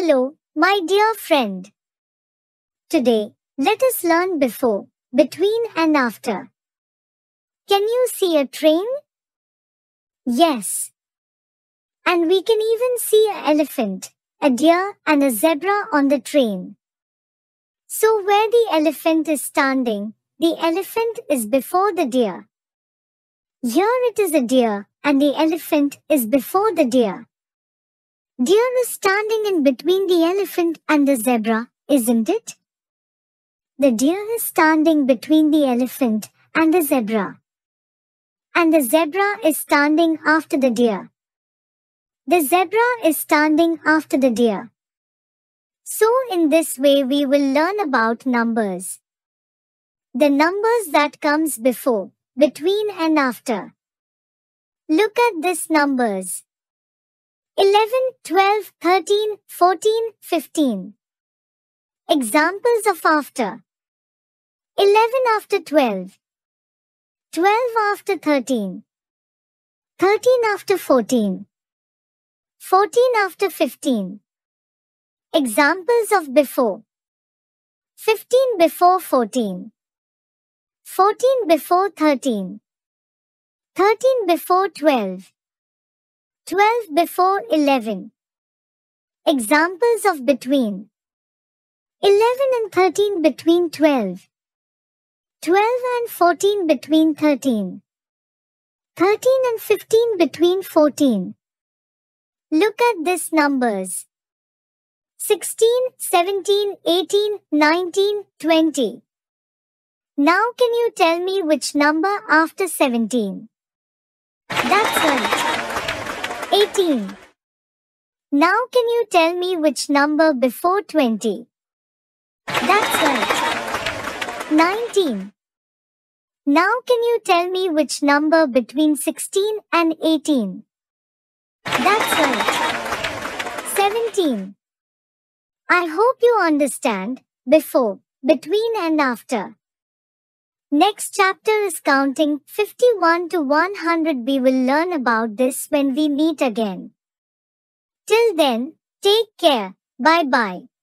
Hello, my dear friend. Today, let us learn before, between and after. Can you see a train? Yes. And we can even see an elephant, a deer and a zebra on the train. So where the elephant is standing, the elephant is before the deer. Here it is a deer and the elephant is before the deer. Deer is standing in between the elephant and the zebra, isn't it? The deer is standing between the elephant and the zebra. And the zebra is standing after the deer. The zebra is standing after the deer. So in this way we will learn about numbers. The numbers that comes before, between and after. Look at these numbers. 11, 12, 13, 14, 15. Examples of after. 11 after 12. 12 after 13. 13 after 14. 14 after 15. Examples of before. 15 before 14. 14 before 13. 13 before 12. 12 before 11. Examples of between. 11 and 13 between 12. 12 and 14 between 13. 13 and 15 between 14. Look at these numbers. 16, 17, 18, 19, 20. Now can you tell me which number after 17? That's right. 18. Now can you tell me which number before 20? That's right. 19. Now can you tell me which number between 16 and 18? That's right. 17. I hope you understand before, between and after. Next chapter is counting 51 to 100. We will learn about this when we meet again. Till then, take care. Bye-bye.